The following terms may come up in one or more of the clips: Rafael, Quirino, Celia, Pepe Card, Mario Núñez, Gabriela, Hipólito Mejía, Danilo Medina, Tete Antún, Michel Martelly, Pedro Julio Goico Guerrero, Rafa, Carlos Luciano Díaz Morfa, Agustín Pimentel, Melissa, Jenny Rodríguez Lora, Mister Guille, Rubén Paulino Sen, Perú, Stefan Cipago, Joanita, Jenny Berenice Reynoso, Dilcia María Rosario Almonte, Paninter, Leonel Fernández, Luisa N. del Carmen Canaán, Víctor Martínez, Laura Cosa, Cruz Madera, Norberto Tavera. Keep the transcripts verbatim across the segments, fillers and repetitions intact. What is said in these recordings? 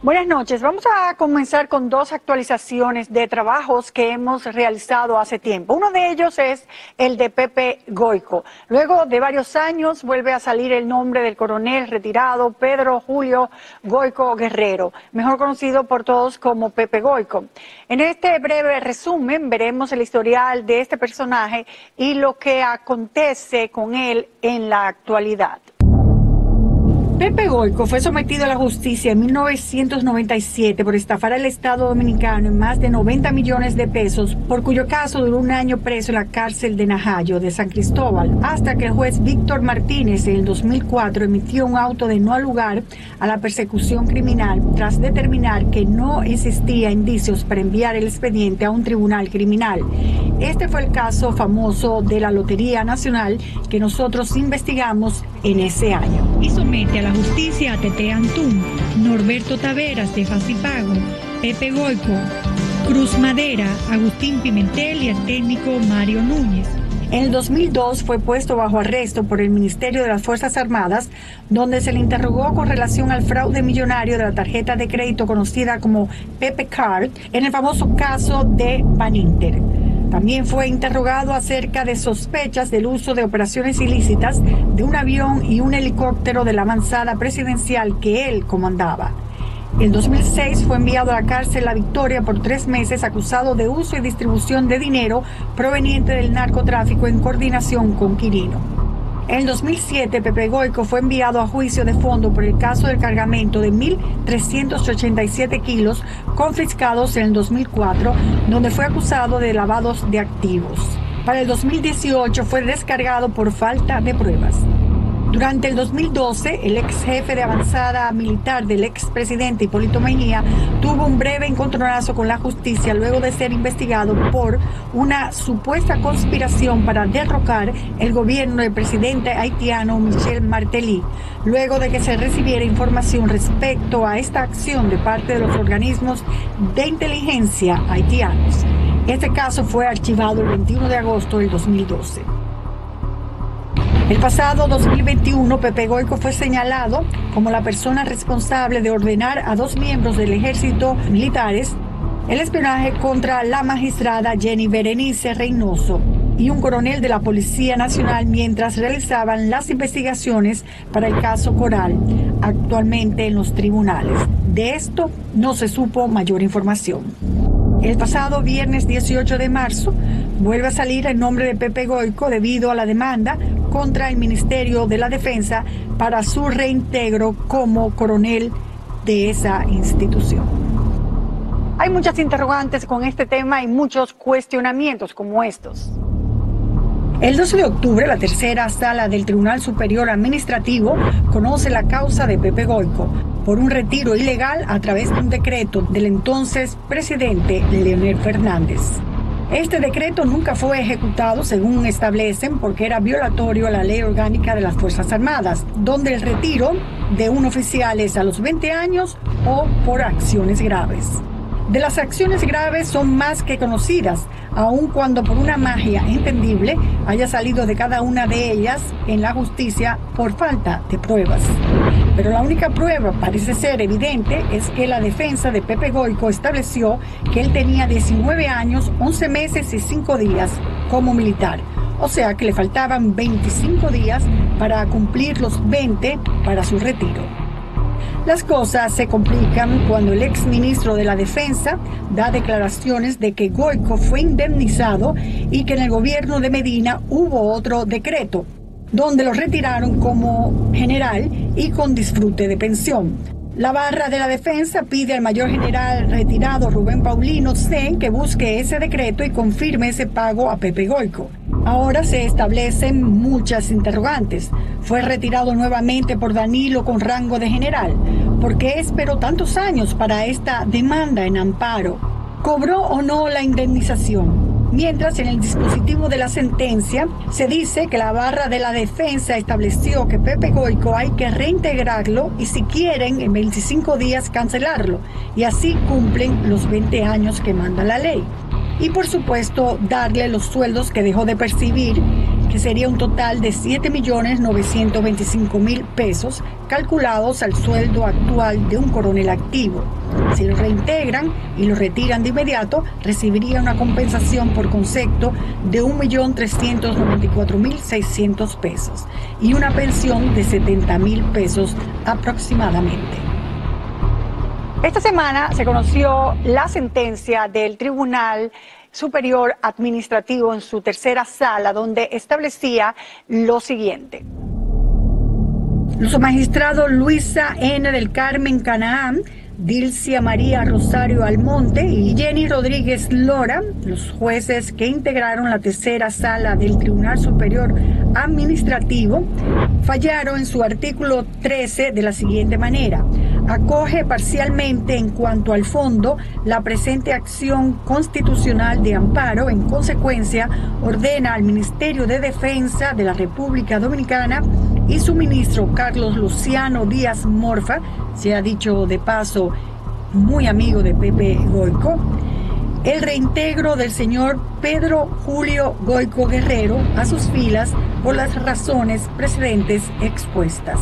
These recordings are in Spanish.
Buenas noches. Vamos a comenzar con dos actualizaciones de trabajos que hemos realizado hace tiempo. Uno de ellos es el de Pepe Goico. Luego de varios años vuelve a salir el nombre del coronel retirado Pedro Julio Goico Guerrero, mejor conocido por todos como Pepe Goico. En este breve resumen veremos el historial de este personaje y lo que acontece con él en la actualidad. Pepe Goico fue sometido a la justicia en mil novecientos noventa y siete por estafar al Estado Dominicano en más de noventa millones de pesos, por cuyo caso duró un año preso en la cárcel de Najayo de San Cristóbal, hasta que el juez Víctor Martínez en el dos mil cuatro emitió un auto de no lugar a la persecución criminal, tras determinar que no existía indicios para enviar el expediente a un tribunal criminal. Este fue el caso famoso de la Lotería Nacional que nosotros investigamos en ese año. Y somete a la justicia a Tete Antún, Norberto Tavera, Stefan Cipago, Pepe Goico, Cruz Madera, Agustín Pimentel y el técnico Mario Núñez. En el dos mil dos fue puesto bajo arresto por el Ministerio de las Fuerzas Armadas, donde se le interrogó con relación al fraude millonario de la tarjeta de crédito conocida como Pepe Card, en el famoso caso de Paninter. También fue interrogado acerca de sospechas del uso de operaciones ilícitas de un avión y un helicóptero de la avanzada presidencial que él comandaba. En dos mil seis fue enviado a la cárcel La Victoria por tres meses acusado de uso y distribución de dinero proveniente del narcotráfico en coordinación con Quirino. En dos mil siete, Pepe Goico fue enviado a juicio de fondo por el caso del cargamento de mil trescientos ochenta y siete kilos confiscados en el dos mil cuatro, donde fue acusado de lavados de activos. Para el dos mil dieciocho fue descargado por falta de pruebas. Durante el dos mil doce, el ex jefe de avanzada militar del expresidente Hipólito Mejía tuvo un breve encontronazo con la justicia luego de ser investigado por una supuesta conspiración para derrocar el gobierno del presidente haitiano Michel Martelly, luego de que se recibiera información respecto a esta acción de parte de los organismos de inteligencia haitianos. Este caso fue archivado el veintiuno de agosto del dos mil doce. El pasado dos mil veintiuno, Pepe Goico fue señalado como la persona responsable de ordenar a dos miembros del ejército militares el espionaje contra la magistrada Jenny Berenice Reynoso y un coronel de la Policía Nacional mientras realizaban las investigaciones para el caso Coral, actualmente en los tribunales. De esto no se supo mayor información. El pasado viernes dieciocho de marzo vuelve a salir el nombre de Pepe Goico debido a la demanda contra el Ministerio de la Defensa para su reintegro como coronel de esa institución. Hay muchas interrogantes con este tema y muchos cuestionamientos como estos. El doce de octubre, la tercera sala del Tribunal Superior Administrativo conoce la causa de Pepe Goico por un retiro ilegal a través de un decreto del entonces presidente Leonel Fernández. Este decreto nunca fue ejecutado, según establecen, porque era violatorio a la Ley Orgánica de las Fuerzas Armadas, donde el retiro de un oficial es a los veinte años o por acciones graves. De las acciones graves son más que conocidas, aun cuando por una magia entendible haya salido de cada una de ellas en la justicia por falta de pruebas. Pero la única prueba, parece ser evidente, es que la defensa de Pepe Goico estableció que él tenía diecinueve años, once meses y cinco días como militar. O sea que le faltaban veinticinco días para cumplir los veinte para su retiro. Las cosas se complican cuando el exministro de la Defensa da declaraciones de que Goico fue indemnizado y que en el gobierno de Medina hubo otro decreto, donde lo retiraron como general y con disfrute de pensión. La barra de la defensa pide al mayor general retirado Rubén Paulino Sen que busque ese decreto y confirme ese pago a Pepe Goico. Ahora se establecen muchas interrogantes. ¿Fue retirado nuevamente por Danilo con rango de general? ¿Por qué esperó tantos años para esta demanda en amparo? ¿Cobró o no la indemnización? Mientras, en el dispositivo de la sentencia se dice que la barra de la defensa estableció que Pepe Goico hay que reintegrarlo y, si quieren, en veinticinco días cancelarlo, y así cumplen los veinte años que manda la ley. Y por supuesto darle los sueldos que dejó de percibir que sería un total de siete millones novecientos veinticinco mil pesos calculados al sueldo actual de un coronel activo. Si lo reintegran y lo retiran de inmediato, recibiría una compensación por concepto de un millón trescientos noventa y cuatro mil seiscientos pesos y una pensión de setenta mil pesos aproximadamente. Esta semana se conoció la sentencia del Tribunal Superior Administrativo en su tercera sala, donde establecía lo siguiente. Los magistrados Luisa N. del Carmen Canaán, Dilcia María Rosario Almonte y Jenny Rodríguez Lora, los jueces que integraron la tercera sala del Tribunal Superior Administrativo, fallaron en su artículo trece de la siguiente manera. Acoge parcialmente en cuanto al fondo la presente acción constitucional de amparo. En consecuencia, ordena al Ministerio de Defensa de la República Dominicana y su ministro Carlos Luciano Díaz Morfa, se ha dicho de paso muy amigo de Pepe Goico, el reintegro del señor Pedro Julio Goico Guerrero a sus filas por las razones precedentes expuestas.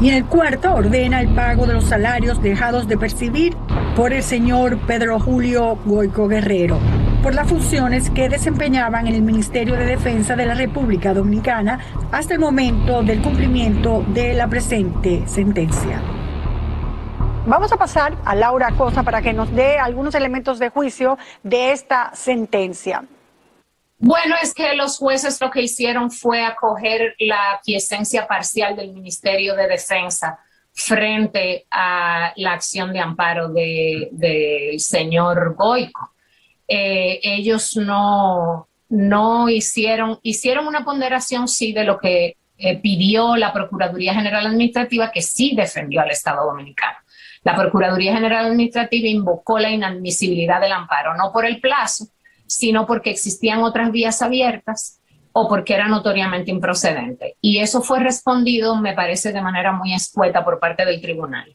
Y en el cuarto ordena el pago de los salarios dejados de percibir por el señor Pedro Julio Goico Guerrero por las funciones que desempeñaban en el Ministerio de Defensa de la República Dominicana hasta el momento del cumplimiento de la presente sentencia. Vamos a pasar a Laura Cosa para que nos dé algunos elementos de juicio de esta sentencia. Bueno, es que los jueces lo que hicieron fue acoger la aquiescencia parcial del Ministerio de Defensa frente a la acción de amparo del de señor Goico. Eh, ellos no, no hicieron, hicieron una ponderación sí de lo que eh, pidió la Procuraduría General Administrativa, que sí defendió al Estado Dominicano. La Procuraduría General Administrativa invocó la inadmisibilidad del amparo, no por el plazo, sino porque existían otras vías abiertas o porque era notoriamente improcedente. Y eso fue respondido, me parece, de manera muy escueta por parte del tribunal.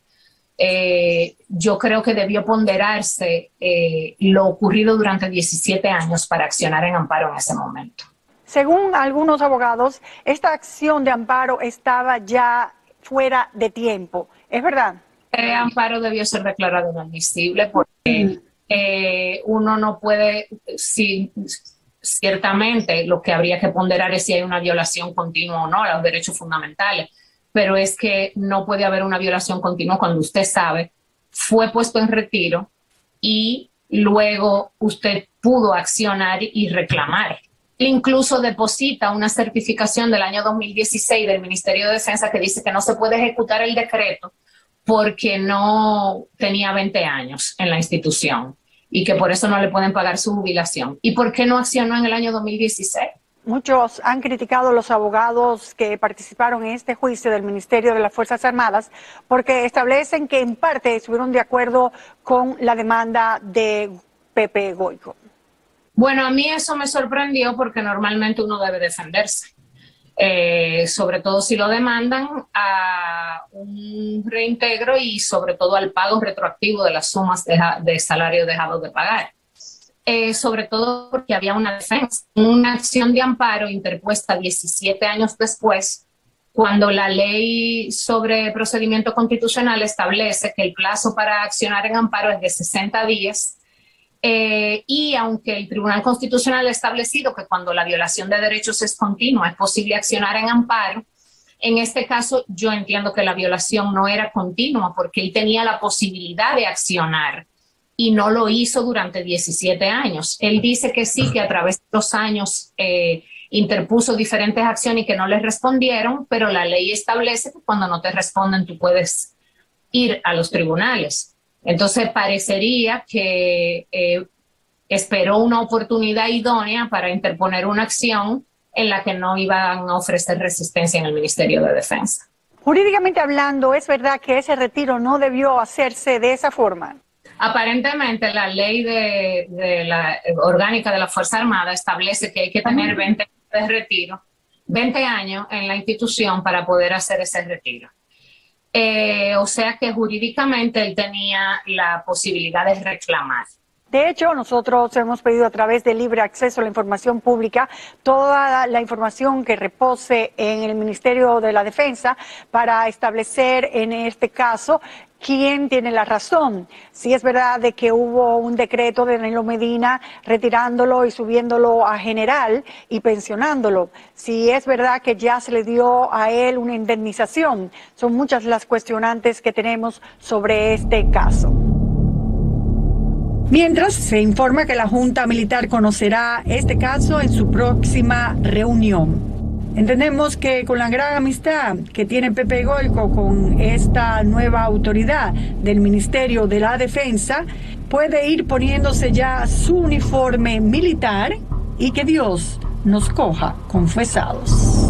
Eh, yo creo que debió ponderarse eh, lo ocurrido durante diecisiete años para accionar en amparo en ese momento. Según algunos abogados, esta acción de amparo estaba ya fuera de tiempo. ¿Es verdad? El amparo debió ser declarado inadmisible porque... Mm. Eh, uno no puede, si, ciertamente lo que habría que ponderar es si hay una violación continua o no a los derechos fundamentales, pero es que no puede haber una violación continua cuando usted sabe, fue puesto en retiro y luego usted pudo accionar y reclamar. Incluso deposita una certificación del año dos mil dieciséis del Ministerio de Defensa que dice que no se puede ejecutar el decreto porque no tenía veinte años en la institución y que por eso no le pueden pagar su jubilación. ¿Y por qué no accionó en el año dos mil dieciséis? Muchos han criticado a los abogados que participaron en este juicio del Ministerio de las Fuerzas Armadas porque establecen que en parte estuvieron de acuerdo con la demanda de Pepe Goico. Bueno, a mí eso me sorprendió porque normalmente uno debe defenderse. Eh, sobre todo si lo demandan a un reintegro y sobre todo al pago retroactivo de las sumas de, de salario dejado de pagar. Eh, sobre todo porque había una defensa, una acción de amparo interpuesta diecisiete años después, cuando la ley sobre procedimiento constitucional establece que el plazo para accionar en amparo es de sesenta días. Eh, y aunque el Tribunal Constitucional ha establecido que cuando la violación de derechos es continua es posible accionar en amparo, en este caso yo entiendo que la violación no era continua porque él tenía la posibilidad de accionar y no lo hizo durante diecisiete años. Él dice que sí, que a través de los años eh, interpuso diferentes acciones y que no le respondieron, pero la ley establece que cuando no te responden tú puedes ir a los tribunales. Entonces parecería que eh, esperó una oportunidad idónea para interponer una acción en la que no iban a ofrecer resistencia en el Ministerio de Defensa. Jurídicamente hablando, ¿es verdad que ese retiro no debió hacerse de esa forma? Aparentemente la ley de, de la orgánica de la Fuerza Armada establece que hay que tener veinte años de retiro, veinte años en la institución para poder hacer ese retiro. Eh, o sea que jurídicamente él tenía la posibilidad de reclamar. De hecho, nosotros hemos pedido a través de libre acceso a la información pública toda la información que repose en el Ministerio de la Defensa para establecer en este caso quién tiene la razón. Si es verdad de que hubo un decreto de Danilo Medina retirándolo y subiéndolo a general y pensionándolo. Si es verdad que ya se le dio a él una indemnización. Son muchas las cuestionantes que tenemos sobre este caso. Mientras, se informa que la Junta Militar conocerá este caso en su próxima reunión. Entendemos que con la gran amistad que tiene Pepe Goico con esta nueva autoridad del Ministerio de la Defensa, puede ir poniéndose ya su uniforme militar y que Dios nos coja confesados.